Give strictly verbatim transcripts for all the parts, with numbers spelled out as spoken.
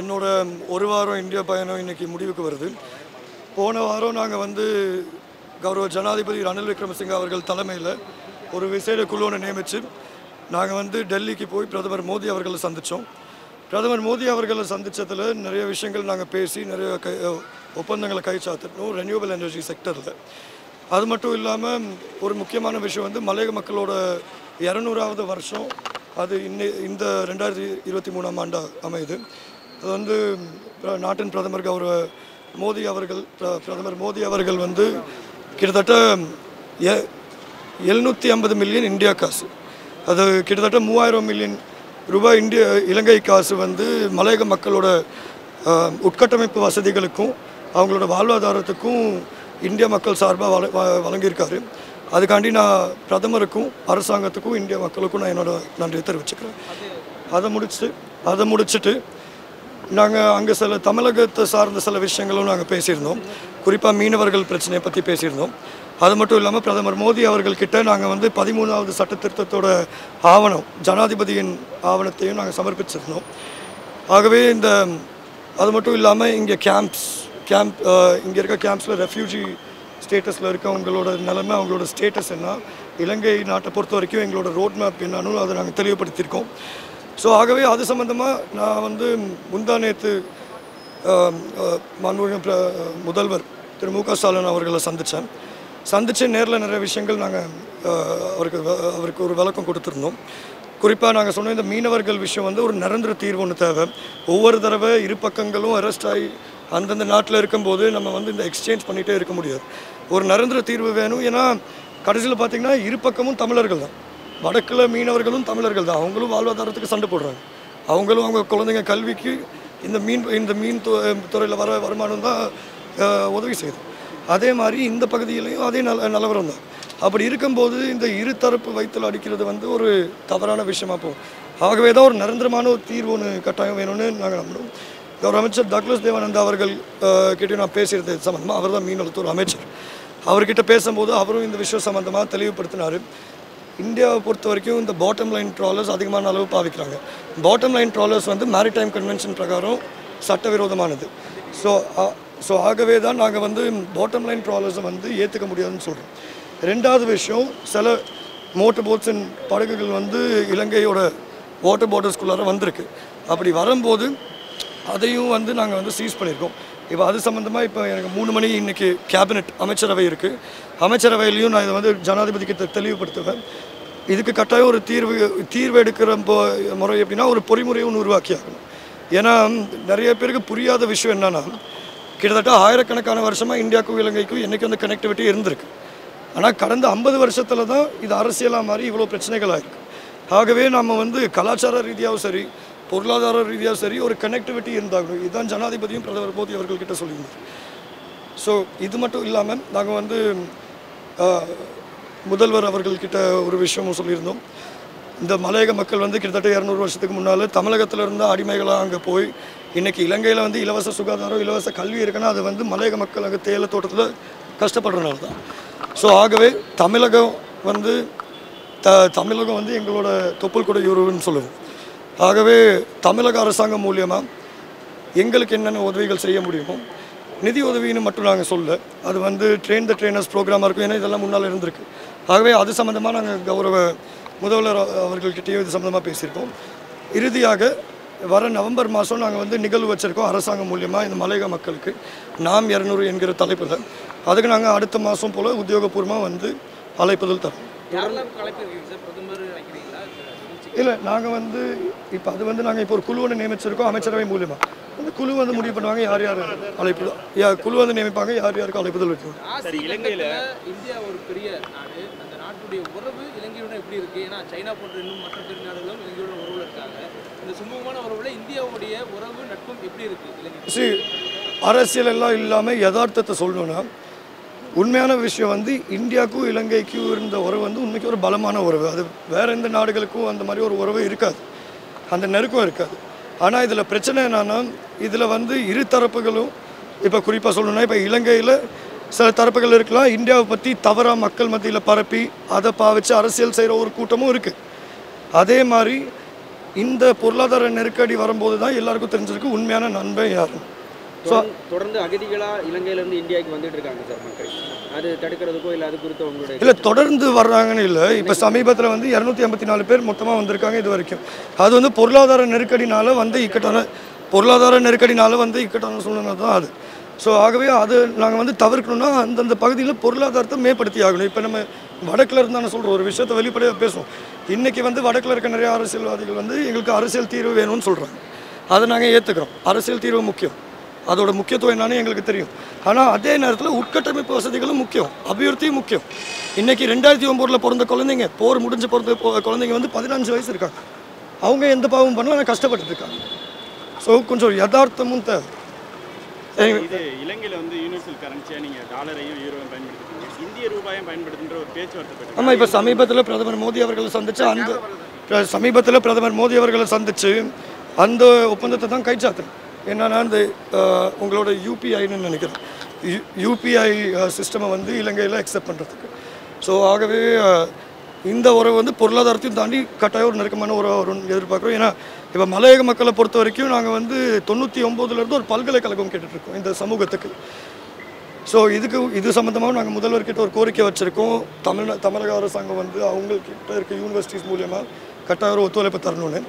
என்னோட ஒரு வாரம் இந்தியா பயணம் இன்னைக்கு முடிவுக்கு வருது. போன வாரம் நாங்கள் வந்து கௌரவ ஜனாதிபதி ரணில் விக்ரமசிங்க அவர்கள் தலைமையில் ஒரு விசேட குழுவை நியமித்து நாங்கள் வந்து டெல்லிக்கு போய் பிரதமர் மோடி அவர்களை சந்தித்தோம். பிரதமர் மோடி அவர்களை சந்தித்ததில் நிறைய விஷயங்கள் நாங்கள் பேசி நிறைய கை ஒப்பந்தங்களை கைச்சாத்திட்டோம் ரெனியூவபிள் எனர்ஜி செக்டரில். அது மட்டும் இல்லாமல் ஒரு முக்கியமான விஷயம் வந்து மலையக மக்களோட இரநூறாவது வருஷம் அது இன்னி இந்த ரெண்டாயிரத்தி இருபத்தி மூணாம் ஆண்டு அமையுது. அது வந்து நாட்டின் பிரதமர் கௌரவ மோடி அவர்கள் பிரதமர் மோடி அவர்கள் வந்து கிட்டத்தட்ட எ எழுநூற்றி ஐம்பது மில்லியன் இந்தியா காசு, அது கிட்டத்தட்ட மூவாயிரம் மில்லியன் ரூபாய் இந்திய இலங்கை காசு வந்து மலையக மக்களோட உட்கட்டமைப்பு வசதிகளுக்கும் அவங்களோட வாழ்வாதாரத்துக்கும் இந்திய மக்கள் சார்பாக வழ வழங்கியிருக்காரு. அதுக்காண்டி நான் பிரதமருக்கும் அரசாங்கத்துக்கும் இந்திய மக்களுக்கும் நான் என்னோட நன்றியை தெரிவிச்சுக்கிறேன். அதை முடிச்சு அதை முடிச்சுட்டு நாங்கள் அங்கே சில தமிழகத்தை சார்ந்த சில விஷயங்களும் நாங்கள் பேசியிருந்தோம். குறிப்பாக மீனவர்கள் பிரச்சனையை பற்றி பேசியிருந்தோம். அது மட்டும் இல்லாமல் பிரதமர் மோடி அவர்கள்கிட்ட நாங்கள் வந்து பதிமூணாவது சட்ட திருத்தத்தோட ஆவணம், ஜனாதிபதியின் ஆவணத்தையும் நாங்கள் சமர்ப்பிச்சிருந்தோம். ஆகவே இந்த அது மட்டும் இல்லாமல் இங்கே கேம்ப்ஸ் கேம்ப் இங்கே இருக்க கேம்ப்ஸில் ரெஃப்யூஜி ஸ்டேட்டஸில் இருக்க அவங்களோட நிலைமை, அவங்களோட ஸ்டேட்டஸ் என்ன, இலங்கை நாட்டை பொறுத்த வரைக்கும் எங்களோட ரோட் மேப் என்னன்னு அதை நாங்கள் தெளிவுபடுத்தியிருக்கோம். ஸோ ஆகவே அது சம்மந்தமாக நான் வந்து முந்தா நேற்று மாண்புமிகு முதல்வர் திரு மு க ஸ்டாலின் அவர்களை சந்தித்தேன். சந்தித்து நேரில் நிறைய விஷயங்கள் நாங்கள் அவருக்கு அவருக்கு ஒரு விளக்கம் கொடுத்துருந்தோம். குறிப்பாக நாங்கள் சொன்ன இந்த மீனவர்கள் விஷயம் வந்து ஒரு நிரந்தர தீர்வு ஒன்று தேவை. ஒவ்வொரு தடவை இரு பக்கங்களும் அரெஸ்ட் ஆகி அந்தந்த நாட்டில் இருக்கும்போது நம்ம வந்து இந்த எக்ஸ்சேஞ்ச் பண்ணிகிட்டே இருக்க முடியாது. ஒரு நிரந்தர தீர்வு வேணும். ஏன்னா கடைசியில் பார்த்திங்கன்னா இரு பக்கமும் தமிழர்கள் தான். வடக்கில் மீனவர்களும் தமிழர்கள் தான். அவங்களும் வாழ்வாதாரத்துக்கு சண்டை போடுறாங்க. அவங்களும் அவங்க குழந்தைங்க கல்விக்கு இந்த மீன் இந்த மீன் து துறையில் வர வருமானம் தான் உதவி செய்யுது. அதே மாதிரி இந்த பகுதியிலையும் அதே நல நிலவரம் தான். அப்படி இருக்கும்போது இந்த இருதரப்பு வயிற்றில் அடிக்கிறது வந்து ஒரு தவறான விஷயமாக போகும். ஆகவே தான் ஒரு நிரந்தரமான ஒரு தீர்வு ஒன்று கட்டாயம் வேணும்னு நாங்கள் நம்புகிறோம். கௌரவ அமைச்சர் டக்ளஸ் தேவானந்தா அவர்கள் கிட்டே நான் பேசியிருந்தது சம்மந்தமாக, அவர் தான் மீனவளத்துறை அமைச்சர், அவர்கிட்ட பேசும்போது அவரும் இந்த விஷயம் சம்மந்தமாக தெளிவுபடுத்தினார். இந்தியாவை பொறுத்த வரைக்கும் இந்த பாட்டம் லைன் ட்ராலர்ஸ் அதிகமான அளவு பாவிக்கிறாங்க. பாட்டம் லைன் ட்ராலர்ஸ் வந்து மேரிடைம் கன்வென்ஷன் பிரகாரம் சட்டவிரோதமானது. ஸோ ஸோ ஆகவே தான் நாங்கள் வந்து பாட்டம் லைன் ட்ராலர்ஸை வந்து ஏற்றுக்க முடியாதுன்னு சொல்கிறோம். ரெண்டாவது விஷயம், சில மோட்டர் போட்ஸ் அண்ட் படகுகள் வந்து இலங்கையோட வாட்டர் பார்டர்ஸ்குள்ளார வந்திருக்கு. அப்படி வரும்போது அதையும் வந்து நாங்கள் வந்து சீஸ் பண்ணியிருக்கோம். இப்போ அது சம்மந்தமாக இப்போ எனக்கு மூணு மணி இன்றைக்கி கேபினெட் அமைச்சரவை இருக்குது. அமைச்சரவையிலையும் நான் இதை வந்து ஜனாதிபதிக்கு தெளிவுபடுத்துவேன். இதுக்கு கட்டாயம் ஒரு தீர்வு தீர்வு எடுக்கிற முறை எப்படின்னா ஒரு பொறிமுறையை ஒன்று உருவாக்கி ஆகணும். ஏன்னா நிறைய பேருக்கு புரியாத விஷயம் என்னென்னா, கிட்டத்தட்ட ஆயிரக்கணக்கான வருஷமாக இந்தியாவுக்கும் இலங்கைக்கும் என்றைக்கு வந்து கனெக்டிவிட்டி இருந்திருக்கு. ஆனால் கடந்த ஐம்பது வருஷத்தில் தான் இது அரசியலாக மாதிரி இவ்வளோ பிரச்சனைகளாக இருக்குது. ஆகவே நம்ம வந்து கலாச்சார ரீதியாகவும் சரி பொருளாதார ரீதியாக சரி ஒரு கனெக்டிவிட்டி இருந்தாகணும். இதுதான் ஜனாதிபதியும் பிரதமர் மோடி அவர்கள்கிட்ட சொல்லியிருந்தார். ஸோ இது மட்டும் இல்லாமல் நாங்கள் வந்து முதல்வர் அவர்கள்கிட்ட ஒரு விஷயமும் சொல்லியிருந்தோம். இந்த மலையக மக்கள் வந்து கிட்டத்தட்ட இரநூறு வருஷத்துக்கு முன்னால் தமிழகத்தில் இருந்த அடிமைகளாக அங்கே போய் இன்றைக்கி இலங்கையில் வந்து இலவச சுகாதாரம் இலவச கல்வி இருக்குன்னா அது வந்து மலையக மக்கள் அங்கே தேயிலை தோட்டத்தில் கஷ்டப்படுறதுனால தான். ஸோ ஆகவே தமிழகம் வந்து த தமிழகம் வந்து எங்களோட தொப்புள் கூட யூரோன்னு சொல்லுவோம். ஆகவே தமிழக அரசாங்கம் மூலியமாக எங்களுக்கு என்னென்ன உதவிகள் செய்ய முடியுமோ நிதி உதவின்னு மட்டும் நாங்கள் சொல்ல, அது வந்து ட்ரெயின் த ட்ரெயினர்ஸ் ப்ரோக்ராமாக இருக்கும். ஏன்னா இதெல்லாம் முன்னால் இருந்திருக்கு. ஆகவே அது சம்மந்தமாக நாங்கள் கௌரவ முதல்வர் அவர்கள்கிட்டையும் இது சம்மந்தமாக பேசியிருக்கோம். இறுதியாக வர நவம்பர் மாதம் நாங்கள் வந்து நிகழ்வு வச்சுருக்கோம் அரசாங்கம் மூலியமாக இந்த மலையக மக்களுக்கு நாம் இரநூறு என்கிற தலைப்பில். அதுக்கு நாங்கள் அடுத்த மாதம் போல் உத்தியோகபூர்வமாக வந்து அழைப்புதல் தரோம். இல்லை நாங்கள் வந்து இப்போ அது வந்து நாங்கள் இப்போ ஒரு குழுவை நியமிச்சிருக்கோம் அமைச்சரவை மூலிமா. அந்த குழு வந்து முடிவு பண்ணுவாங்க யார் யார் அழைப்புதல், யா குழு வந்து நியமிப்பாங்க யார் யாருக்கு அழைப்புதல் வைக்கணும். இலங்கையில் இந்தியா ஒரு பெரிய நாடு, அந்த நாட்டுடைய உறவு இலங்கையுடன் எப்படி இருக்குது? ஏன்னா சைனா போன்ற இன்னும் மற்ற பெரிய நாடுகளும் இலங்கையுடன் உறவில் இருக்காங்க. இந்த சுமூகமான உறவில் இந்தியாவுடைய உறவு நட்பும் எப்படி இருக்குது? சரி, அரசியல் எல்லாம் இல்லாமல் யதார்த்தத்தை சொல்லணும்னா உண்மையான விஷயம் வந்து இந்தியாவுக்கும் இலங்கைக்கும் இருந்த உறவு வந்து உண்மைக்கு ஒரு பலமான உறவு. அது வேறு எந்த நாடுகளுக்கும் அந்த மாதிரி ஒரு உறவு இருக்காது, அந்த நெருக்கம் இருக்காது. ஆனால் இதில் பிரச்சனை என்னென்னா, இதில் வந்து இரு தரப்புகளும் இப்போ குறிப்பாக சொல்லணும்னா இப்போ இலங்கையில் சில தரப்புகள் இருக்கலாம், இந்தியாவை பற்றி தவறாக மக்கள் மத்தியில் பரப்பி அதை பாவிச்சு அரசியல் செய்கிற ஒரு கூட்டமும் இருக்குது. அதே மாதிரி இந்த பொருளாதார நெருக்கடி வரும்போது தான் எல்லாருக்கும் தெரிஞ்சிருக்கு உண்மையான நண்பன் யாரு. ஸோ தொடர்ந்து அகதிகளாக இலங்கையிலேருந்து இந்தியாவுக்கு வந்துட்டு இருக்காங்க சார் மக்கள், அது தடுக்கிறதுக்கோ இல்லை அது குறித்து அவங்களுடைய இல்லை தொடர்ந்து வர்றாங்கன்னு இல்லை. இப்போ சமீபத்தில் வந்து இரநூத்தி ஐம்பத்தி நாலு பேர் மொத்தமாக வந்திருக்காங்க இது வரைக்கும். அது வந்து பொருளாதார நெருக்கடினால வந்து இக்கட்டான பொருளாதார நெருக்கடினால வந்து இக்கட்டான சூழ்நிலை தான் அது. ஸோ ஆகவே அது நாங்கள் வந்து தவிர்க்கணும்னா அந்தந்த பகுதியில் பொருளாதாரத்தை மேம்படுத்தி ஆகணும். இப்போ நம்ம வடக்கில் இருந்தானே சொல்கிறோம், ஒரு விஷயத்தை வெளிப்படையாக பேசுவோம். இன்றைக்கி வந்து வடக்கில் இருக்க நிறைய அரசியல்வாதிகள் வந்து எங்களுக்கு அரசியல் தீர்வு வேணும்னு சொல்கிறாங்க. அதை நாங்கள் ஏற்றுக்கிறோம். அரசியல் தீர்வு முக்கியம், அதோட முக்கியத்துவம் என்னன்னு எங்களுக்கு தெரியும். ஆனால் அதே நேரத்தில் உட்கட்டமைப்பு வசதிகளும் முக்கியம், அபிவிருத்தியும் முக்கியம். இன்றைக்கி ரெண்டாயிரத்தி ஒம்போதில் பிறந்த குழந்தைங்க, போர் முடிஞ்சு பிறந்த குழந்தைங்க வந்து பதினஞ்சு வயசு இருக்காங்க. அவங்க எந்த பாவம் பண்ணலாம், ஆனால் கஷ்டப்பட்டுருக்காங்க. ஸோ கொஞ்சம் யதார்த்தமும் தேவை. இது இலங்கையில் வந்து யூனிவர்சல் கரன்சியாக நீங்கள் டாலரையும் யூரோவையும் பயன்படுத்திட்டீங்க, இந்திய ரூபாயும் பயன்படுத்துகின்ற ஒரு பேச்சுவார்த்தை. ஆமாம், இப்போ சமீபத்தில் பிரதமர் மோடி அவர்களை சந்திச்சு அந்த சமீபத்தில் பிரதமர் மோடி அவர்களை சந்திச்சு அந்த ஒப்பந்தத்தை தான் கைச்சாத்து. என்னன்னா இந்த உங்களோட யூபிஐன்னு நினைக்கிறேன், யூ யூபிஐ சிஸ்டமை வந்து இலங்கையில் அக்செப்ட் பண்ணுறதுக்கு. ஸோ ஆகவே இந்த உறவு வந்து பொருளாதாரத்தையும் தாண்டி கட்டாயம் ஒரு நெருக்கமான உறவு வரும்னு எதிர்பார்க்குறோம். ஏன்னா இப்போ மலையக மக்களை பொறுத்த வரைக்கும் நாங்கள் வந்து தொண்ணூற்றி ஒம்போதுலேருந்து ஒரு பல்கலைக்கழகம் கேட்டுட்ருக்கோம் இந்த சமூகத்துக்கு. ஸோ இதுக்கு இது சம்மந்தமாக நாங்கள் முதல்வர்கிட்ட ஒரு கோரிக்கை வச்சுருக்கோம். தமிழ் தமிழக அரசாங்கம் வந்து அவங்கக்கிட்ட இருக்க யூனிவர்சிட்டிஸ் மூலயமா கட்டாயம் ஒரு ஒத்துழைப்பு தரணும்னு.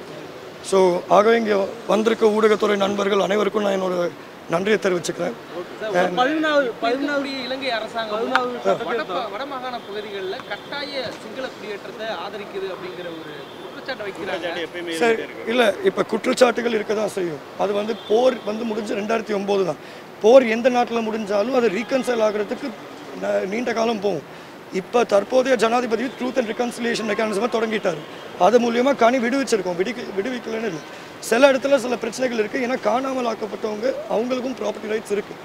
ஸோ ஆகவே இங்கே வந்திருக்க ஊடகத்துறை நண்பர்கள் அனைவருக்கும் நான் என்னோட நன்றியை தெரிவிச்சுக்கிறேன். இலங்கை அரசாங்கம் வடமாகாண பகுதிகளில் கட்டாய சிங்கள குடியேற்றத்தை ஆதரிக்குது அப்படிங்கிற ஒரு குற்றச்சாட்டு வைக்கிறாங்க. சரி, இல்லை இப்போ குற்றச்சாட்டுகள் இருக்க தான் செய்யும். அது வந்து போர் வந்து முடிஞ்சு ரெண்டாயிரத்தி ஒம்போது தான். போர் எந்த நாட்டில் முடிஞ்சாலும் அது ரீகன்சைல் ஆகிறதுக்கு நீண்ட காலம் போகும். இப்போ தற்போதைய ஜனாதிபதி ட்ரூத் அண்ட் ரிகன்சிலியேஷன் மெக்கானிசமாக தொடங்கிட்டார். அது மூலியமாக காணி விடுவிச்சிருக்கோம், விடி விடுவிக்கலன்னு இல்லை. சில இடத்துல சில பிரச்சனைகள் இருக்குது, ஏன்னா காணாமல் ஆக்கப்பட்டவங்க அவங்களுக்கும் ப்ராப்பர்ட்டி ரைட்ஸ் இருக்குது.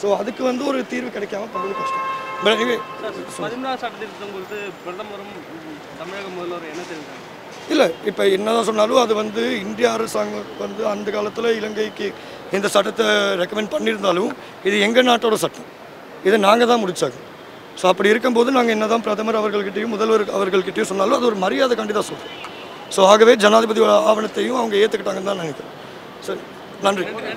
ஸோ அதுக்கு வந்து ஒரு தீர்வு கிடைக்காம பண்ணுறது கஷ்டம். பதிமூணாவது சட்டத்திருத்தம் குறித்து பிரதமரும் தமிழக முதல்வர் என்ன தெரிவித்தாங்க? இல்லை, இப்போ என்னதான் சொன்னாலும் அது வந்து இந்திய அரசாங்கம் வந்து அந்த காலத்தில் இலங்கைக்கு இந்த சட்டத்தை ரெக்கமெண்ட் பண்ணியிருந்தாலும் இது எங்கள் நாட்டோட சட்டம், இதை நாங்கள் தான் முடித்தாங்க. ஸோ அப்படி இருக்கும்போது நாங்கள் என்ன தான் பிரதமர் அவர்கள்கிட்டையும் முதல்வர் அவர்கள்கிட்டையும் சொன்னாலும் அது ஒரு மரியாதை காண்டி தான் சொல்கிறோம். ஸோ ஆகவே ஜனாதிபதி ஆவணத்தையும் அவங்க ஏற்றுக்கிட்டாங்கன்னு தான் நினைக்கிறேன். சரி, நன்றி.